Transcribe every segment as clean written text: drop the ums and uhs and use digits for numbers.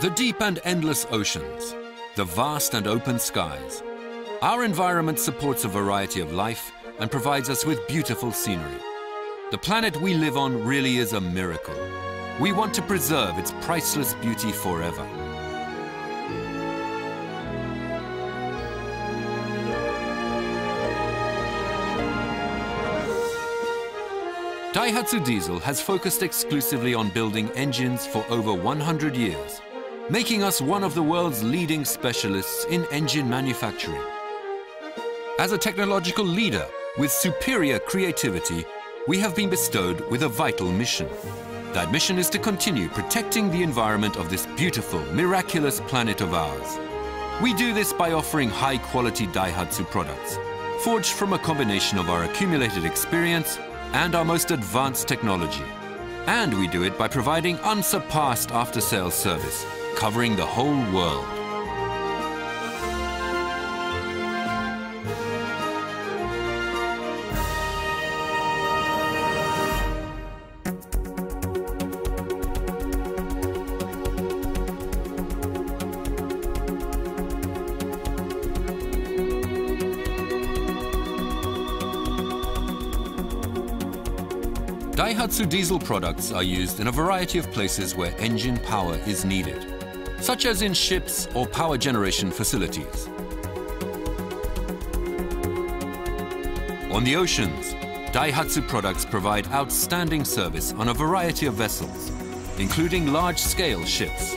The deep and endless oceans, the vast and open skies. Our environment supports a variety of life and provides us with beautiful scenery. The planet we live on really is a miracle. We want to preserve its priceless beauty forever. Daihatsu Diesel has focused exclusively on building engines for over 100 years, making us one of the world's leading specialists in engine manufacturing. As a technological leader with superior creativity, we have been bestowed with a vital mission. That mission is to continue protecting the environment of this beautiful, miraculous planet of ours. We do this by offering high-quality Daihatsu products, forged from a combination of our accumulated experience and our most advanced technology. And we do it by providing unsurpassed after-sales service, covering the whole world. Daihatsu diesel products are used in a variety of places where engine power is needed, such as in ships or power generation facilities. On the oceans, Daihatsu products provide outstanding service on a variety of vessels, including large-scale ships.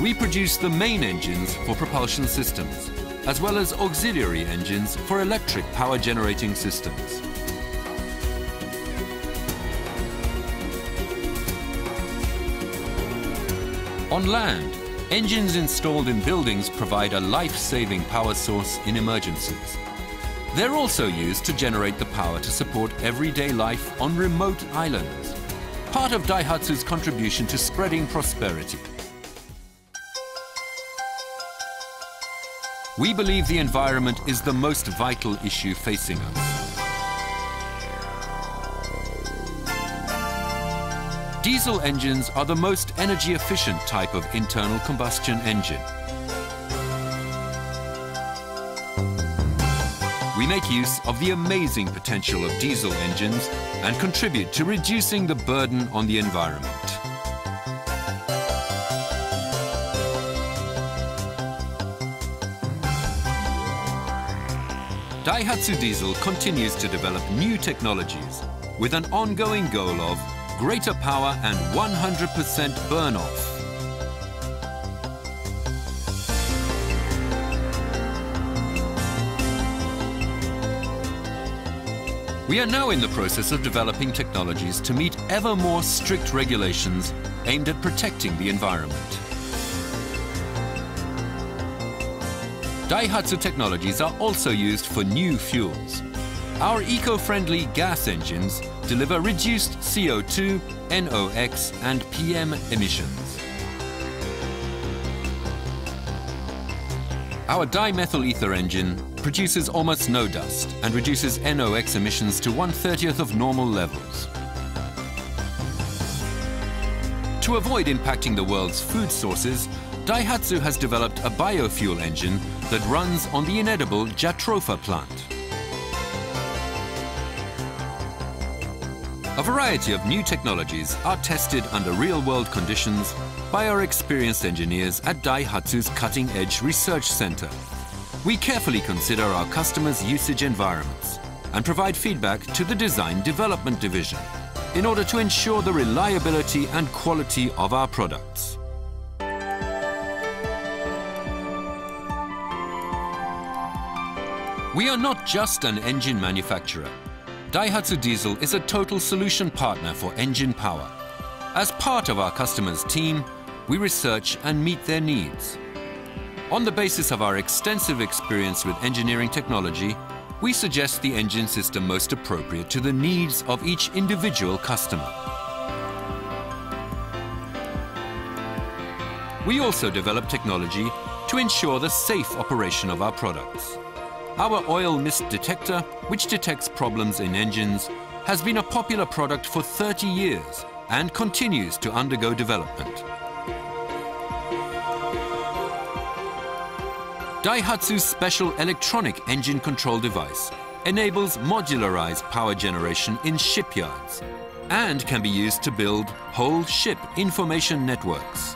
We produce the main engines for propulsion systems, as well as auxiliary engines for electric power generating systems. On land, engines installed in buildings provide a life-saving power source in emergencies. They're also used to generate the power to support everyday life on remote islands, part of Daihatsu's contribution to spreading prosperity. We believe the environment is the most vital issue facing us. Diesel engines are the most energy-efficient type of internal combustion engine. We make use of the amazing potential of diesel engines and contribute to reducing the burden on the environment. Daihatsu Diesel continues to develop new technologies with an ongoing goal of greater power and 100% burn-off. We are now in the process of developing technologies to meet ever more strict regulations aimed at protecting the environment. Daihatsu technologies are also used for new fuels. Our eco-friendly gas engines deliver reduced CO2, NOx, and PM emissions. Our dimethyl ether engine produces almost no dust and reduces NOx emissions to 1/30th of normal levels. To avoid impacting the world's food sources, Daihatsu has developed a biofuel engine that runs on the inedible Jatropha plant. A variety of new technologies are tested under real-world conditions by our experienced engineers at Daihatsu's cutting-edge research center. We carefully consider our customers' usage environments and provide feedback to the Design Development Division in order to ensure the reliability and quality of our products. We are not just an engine manufacturer. Daihatsu Diesel is a total solution partner for engine power. As part of our customers' team, we research and meet their needs. On the basis of our extensive experience with engineering technology, we suggest the engine system most appropriate to the needs of each individual customer. We also develop technology to ensure the safe operation of our products. Our oil mist detector, which detects problems in engines, has been a popular product for 30 years and continues to undergo development. Daihatsu's special electronic engine control device enables modularized power generation in shipyards and can be used to build whole ship information networks.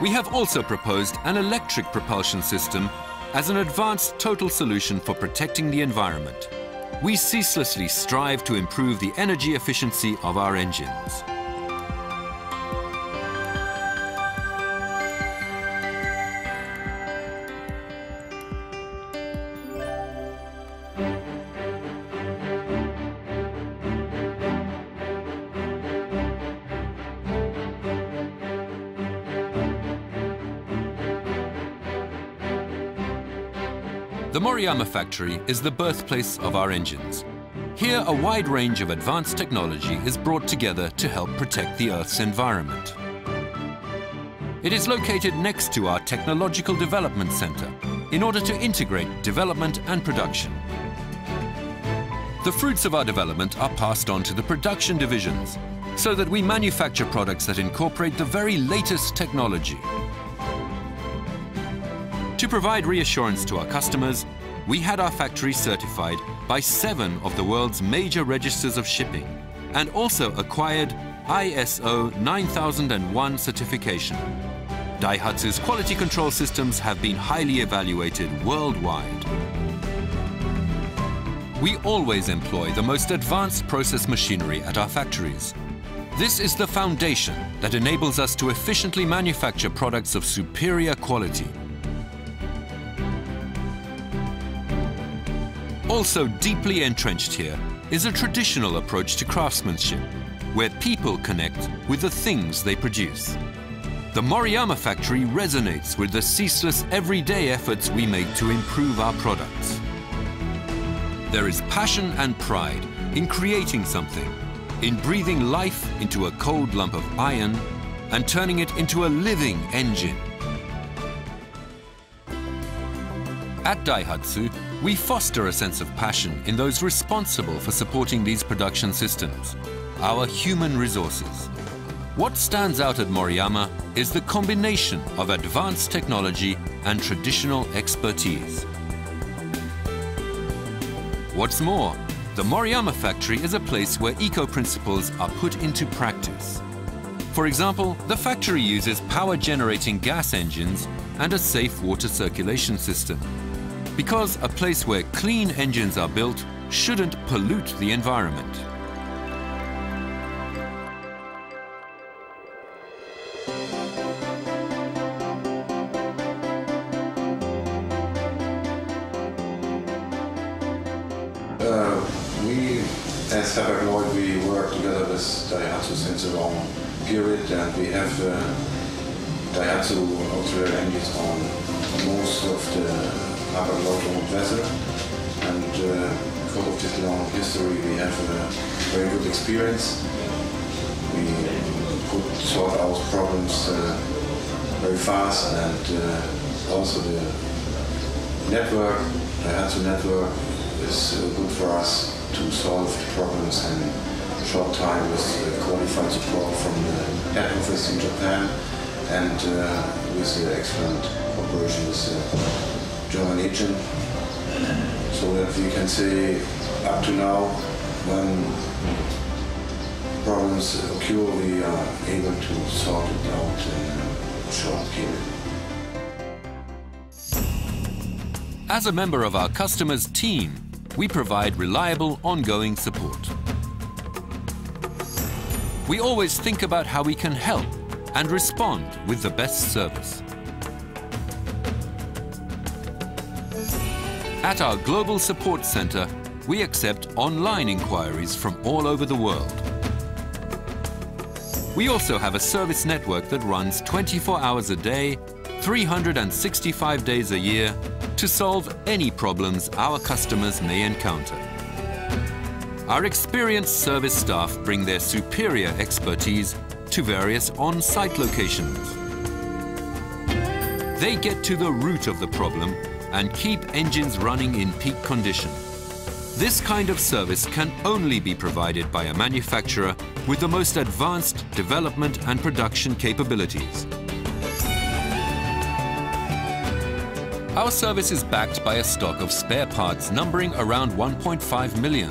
We have also proposed an electric propulsion system as an advanced total solution for protecting the environment. We ceaselessly strive to improve the energy efficiency of our engines. The Moriyama factory is the birthplace of our engines. Here, a wide range of advanced technology is brought together to help protect the Earth's environment. It is located next to our Technological Development Center in order to integrate development and production. The fruits of our development are passed on to the production divisions so that we manufacture products that incorporate the very latest technology. To provide reassurance to our customers, we had our factory certified by 7 of the world's major registers of shipping and also acquired ISO 9001 certification. Daihatsu's quality control systems have been highly evaluated worldwide. We always employ the most advanced process machinery at our factories. This is the foundation that enables us to efficiently manufacture products of superior quality. Also deeply entrenched here is a traditional approach to craftsmanship, where people connect with the things they produce. The Moriyama factory resonates with the ceaseless everyday efforts we make to improve our products. There is passion and pride in creating something, in breathing life into a cold lump of iron and turning it into a living engine. At Daihatsu, we foster a sense of passion in those responsible for supporting these production systems, our human resources. What stands out at Moriyama is the combination of advanced technology and traditional expertise. What's more, the Moriyama factory is a place where eco-principles are put into practice. For example, the factory uses power-generating gas engines and a safe water circulation system, because a place where clean engines are built shouldn't pollute the environment. We, as Herbert Lloyd, we work together with Daihatsu since a long period, and we have Daihatsu auxiliary engines on most of the Herbert Lloyd owned vessel, and because of this long history we have a very good experience. We could sort out problems very fast, and also the network, the Daihatsu network, is good for us to solve the problems in short time with qualified support from the head office in Japan, and with the excellent cooperation with German agent, so that we can say up to now when problems occur we are able to sort it out in a short period. As a member of our customer's team, we provide reliable ongoing support. We always think about how we can help and respond with the best service. At our Global Support Center, we accept online inquiries from all over the world. We also have a service network that runs 24 hours a day, 365 days a year, to solve any problems our customers may encounter. Our experienced service staff bring their superior expertise to various on-site locations. They get to the root of the problem and keep engines running in peak condition. This kind of service can only be provided by a manufacturer with the most advanced development and production capabilities. Our service is backed by a stock of spare parts numbering around 1.5 million.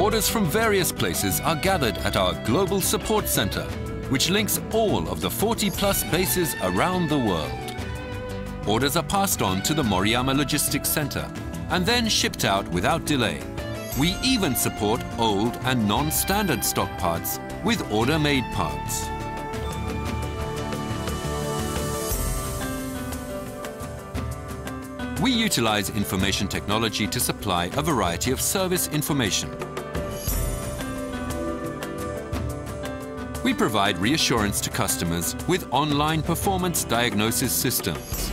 Orders from various places are gathered at our global support center, which links all of the 40-plus bases around the world. Orders are passed on to the Moriyama Logistics Center and then shipped out without delay. We even support old and non-standard stock parts with order-made parts. We utilize information technology to supply a variety of service information. We provide reassurance to customers with online performance diagnosis systems.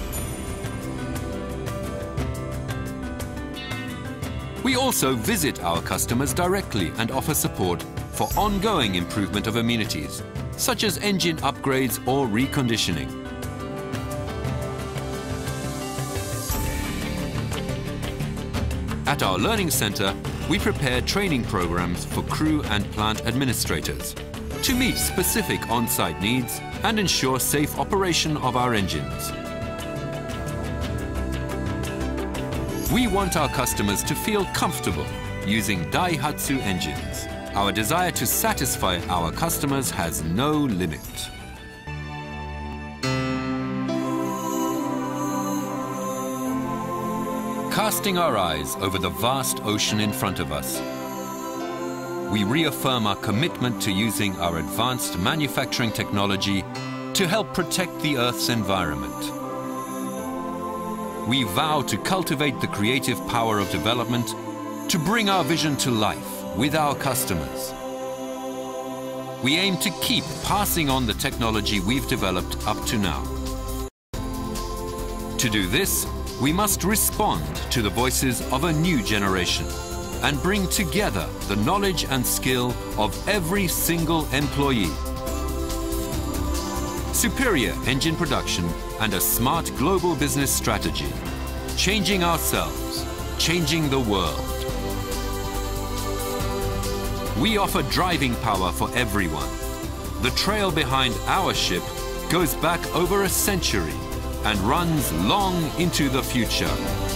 We also visit our customers directly and offer support for ongoing improvement of amenities, such as engine upgrades or reconditioning. At our learning center, we prepare training programs for crew and plant administrators to meet specific on-site needs and ensure safe operation of our engines. We want our customers to feel comfortable using Daihatsu engines. Our desire to satisfy our customers has no limit. Casting our eyes over the vast ocean in front of us, we reaffirm our commitment to using our advanced manufacturing technology to help protect the Earth's environment. We vow to cultivate the creative power of development to bring our vision to life with our customers. We aim to keep passing on the technology we've developed up to now. To do this, we must respond to the voices of a new generation and bring together the knowledge and skill of every single employee. Superior engine production and a smart global business strategy. Changing ourselves, changing the world. We offer driving power for everyone. The trail behind our ship goes back over a century and runs long into the future.